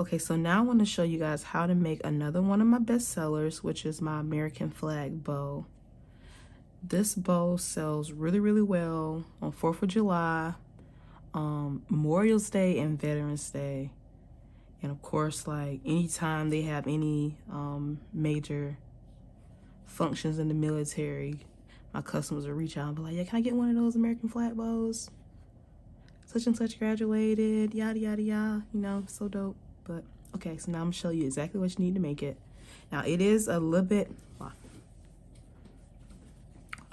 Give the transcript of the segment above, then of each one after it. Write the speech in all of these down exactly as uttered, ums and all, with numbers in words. Okay, so now I want to show you guys how to make another one of my best sellers, which is my American flag bow. This bow sells really, really well on fourth of July, um, Memorial Day, and Veterans Day. And of course, like anytime they have any um, major functions in the military, my customers will reach out and be like, yeah, can I get one of those American flag bows? Such and such graduated, yada, yada, yada, you know, so dope. But okay, so now I'm gonna show you exactly what you need to make it. Now it is a little bit, wow.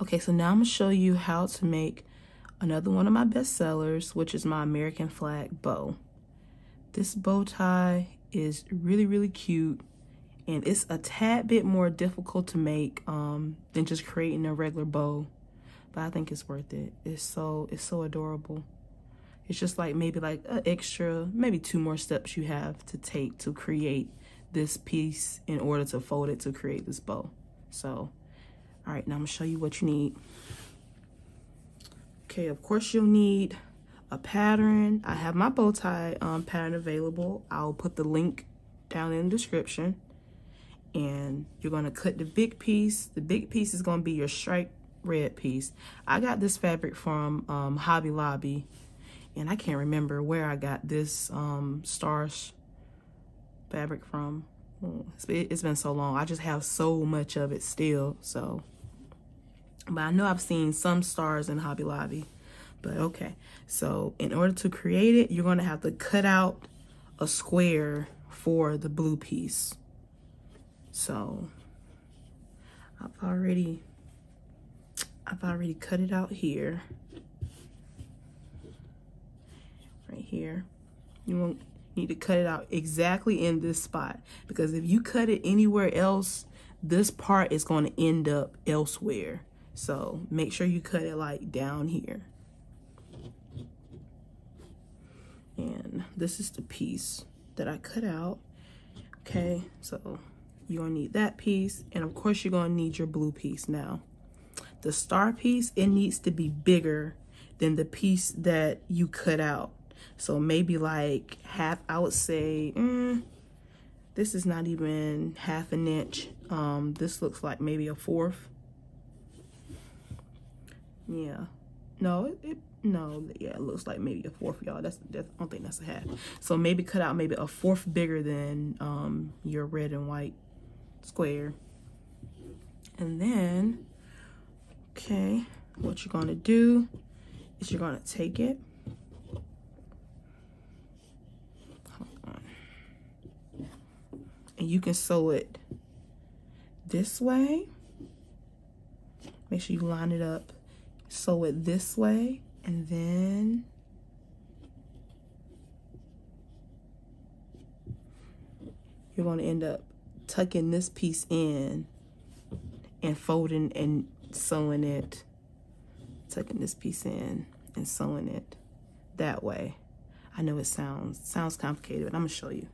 Okay, so now I'm gonna show you how to make another one of my best sellers, which is my American flag bow. This bow tie is really, really cute. And it's a tad bit more difficult to make um, than just creating a regular bow. But I think it's worth it. It's so, it's so adorable. It's just like maybe like an extra, maybe two more steps you have to take to create this piece in order to fold it to create this bow. So, all right, now I'm gonna show you what you need. Okay, of course you'll need a pattern. I have my bow tie um, pattern available. I'll put the link down in the description. And you're gonna cut the big piece. The big piece is gonna be your striped red piece. I got this fabric from um, Hobby Lobby. And I can't remember where I got this um, stars fabric from. It's been so long. I just have so much of it still. So, but I know I've seen some stars in Hobby Lobby. But okay. So in order to create it, you're going to have to cut out a square for the blue piece. So I've already, I've already cut it out here. Here you won't need to cut it out exactly in this spot, because if you cut it anywhere else, this part is going to end up elsewhere. So make sure you cut it like down here. And this is the piece that I cut out. Okay, so you're gonna need that piece, and of course you're gonna need your blue piece. Now the star piece, it needs to be bigger than the piece that you cut out. So maybe like half, I would say, mm, this is not even half an inch. Um, this looks like maybe a fourth. Yeah, no, it, it no, yeah, it looks like maybe a fourth, y'all. That's, that's I don't think that's a half. So maybe cut out maybe a fourth bigger than um your red and white square. And then, okay, what you're gonna do is you're gonna take it. And you can sew it this way. Make sure you line it up. Sew it this way. And then you're going to end up tucking this piece in and folding and sewing it. Tucking this piece in and sewing it that way. I know it sounds, sounds complicated, but I'm going to show you.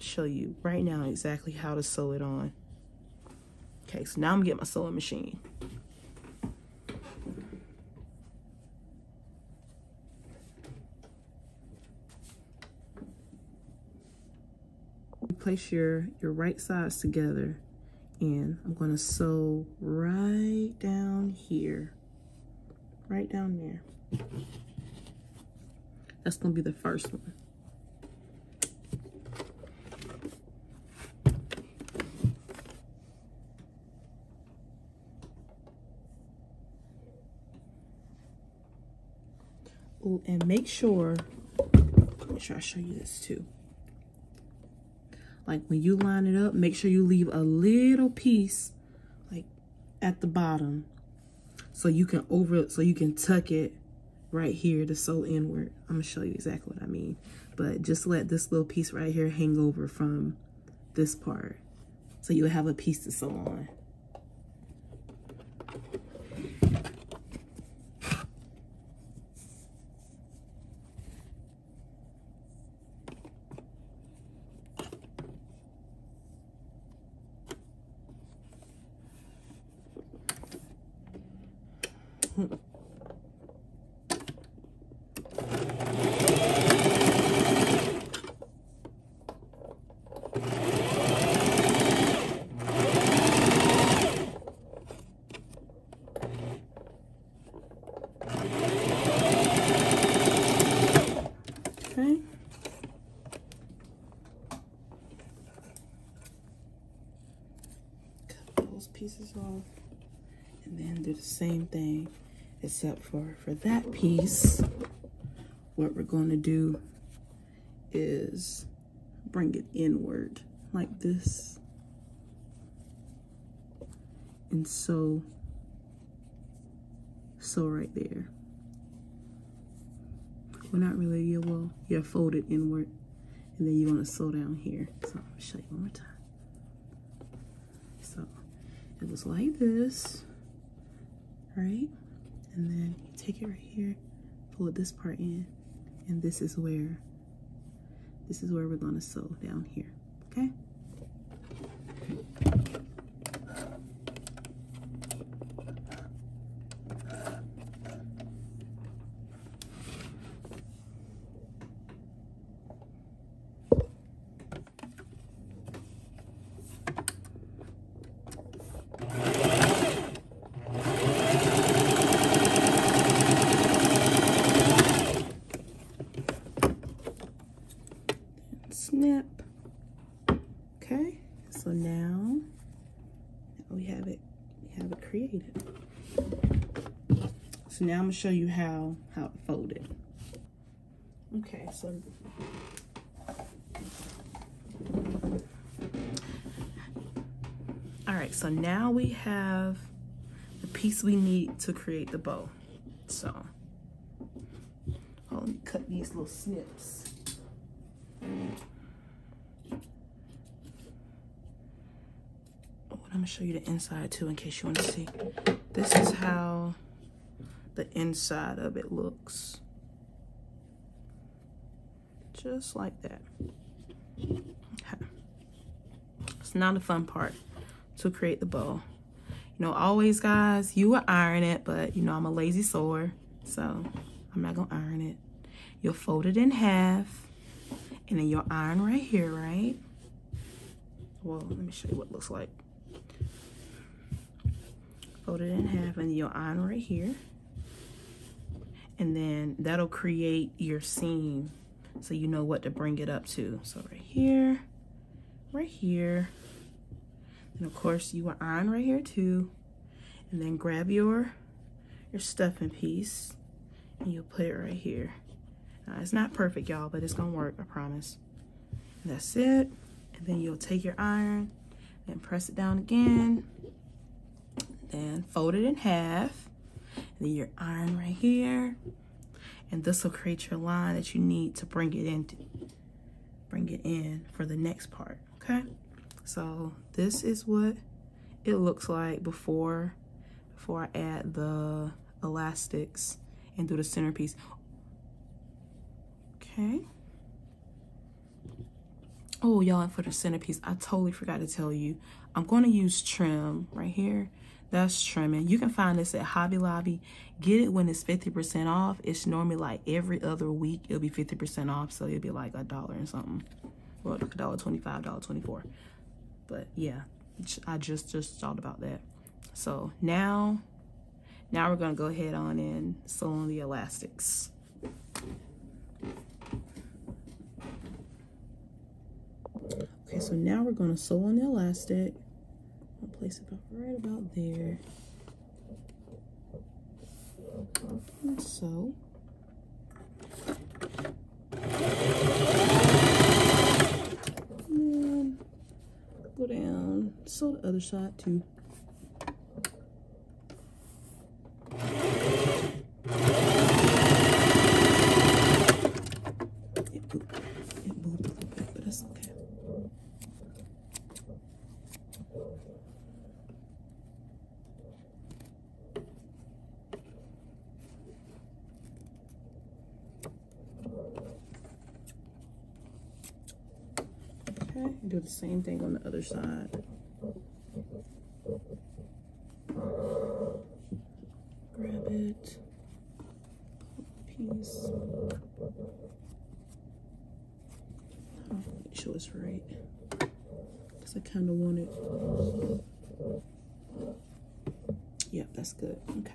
Show you right now exactly how to sew it on. Okay, so now I'm gonna get my sewing machine. You place your your right sides together, and I'm gonna sew right down here, right down there. That's gonna be the first one. And make sure, make sure I show you this too. Like when you line it up, make sure you leave a little piece like at the bottom, so you can over, so you can tuck it right here to sew inward. I'm gonna show you exactly what I mean. But just let this little piece right here hang over from this part, so you'll have a piece to sew on. pieces off and then do the same thing, except for for that piece, what we're going to do is bring it inward like this and sew sew right there. Well, not really, yeah, well, yeah, fold it inward, and then you want to sew down here. So I'm gonna show you one more time. So it was like this, right? And then you take it right here, fold this part in, and this is where this is where we're gonna sew down here, okay? Snip. Okay, so now, now we have it we have it created. So now I'm gonna show you how how it folded. Okay, so all right, so now we have the piece we need to create the bow. So I'll cut these little snips. I'm gonna show you the inside too in case you want to see. This is how the inside of it looks. Just like that. Okay. It's not the fun part to create the bow. You know, always guys, you will iron it, but you know I'm a lazy sewer, so I'm not gonna iron it. You'll fold it in half and then you'll iron right here, right? Well, let me show you what it looks like. Fold it in half and you'll iron right here, and then that'll create your seam so you know what to bring it up to. So right here, right here, and of course you will iron right here too, and then grab your your stuffing piece and you'll put it right here. Now, it's not perfect y'all, but it's gonna work, I promise. And that's it, and then you'll take your iron and press it down again. Then fold it in half, and then your iron right here, and this will create your line that you need to bring it in, to, bring it in for the next part. Okay, so this is what it looks like before, before I add the elastics and do the centerpiece. Okay. Oh y'all, and for the centerpiece, I totally forgot to tell you, I'm going to use trim right here. That's trimming. You can find this at Hobby Lobby. Get it when it's fifty percent off. It's normally like every other week it'll be fifty percent off, so it'll be like a dollar and something. Well, a dollar twenty-five, dollar twenty-four. But yeah, I just just thought about that. So now, now we're gonna go ahead on and sew on the elastics. Okay, so now we're gonna sew on the elastic. I'll place it about right about there. And so. And then go down, sew the other side too. It moved, it moved a little bit, but that's okay. Do the same thing on the other side. Grab it, piece. I'll make sure it's right, because I kind of want it. Yep, that's good. Okay.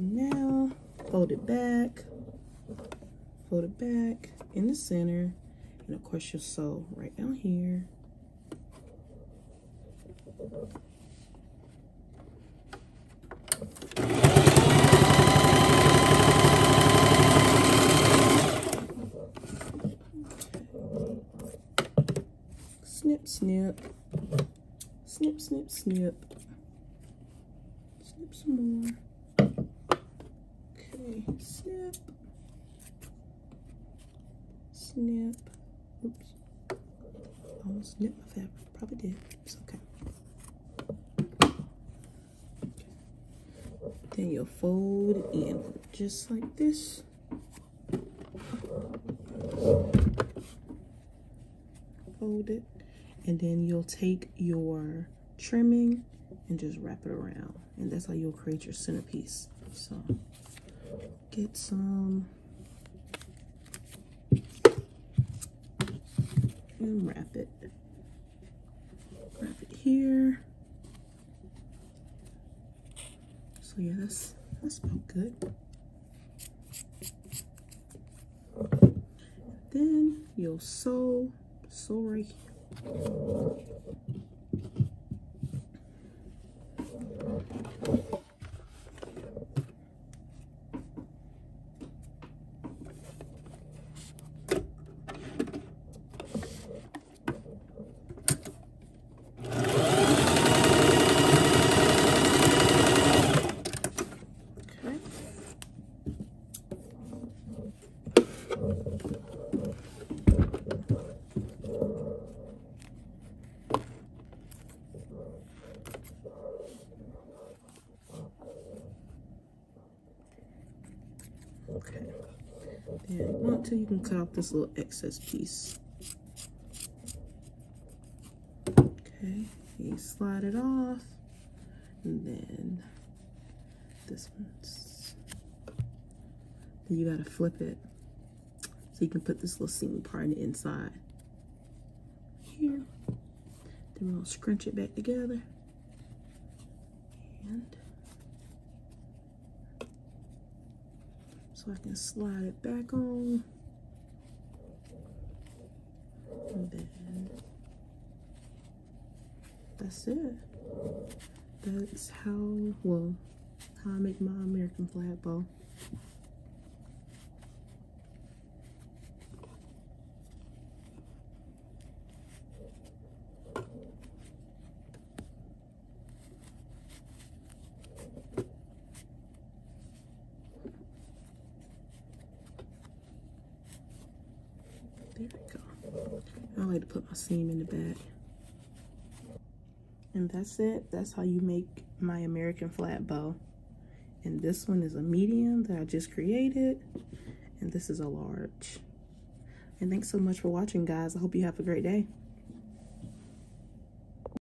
some now, fold it back, fold it back in the center, and of course your sew right down here. Snip, snip, snip, snip, snip, snip some more. Okay, snip, snip, oops, almost snipped my fabric, probably did, it's okay. Then you'll fold it in just like this. Fold it, and then you'll take your trimming and just wrap it around, and that's how you'll create your centerpiece. So get some and wrap it, wrap it here. So yeah, that's that's about good. Then you'll sew, sew right here. Okay, and not until you can cut off this little excess piece. Okay, you slide it off, and then this one's, then you gotta flip it so you can put this little seam part in the inside here. Then we'll scrunch it back together and so I can slide it back on, and then that's it. That's how, well, how I make my American flag bow. There we go. I like to put my seam in the back. And that's it. That's how you make my American flat bow. And this one is a medium that I just created. And this is a large. And thanks so much for watching, guys. I hope you have a great day.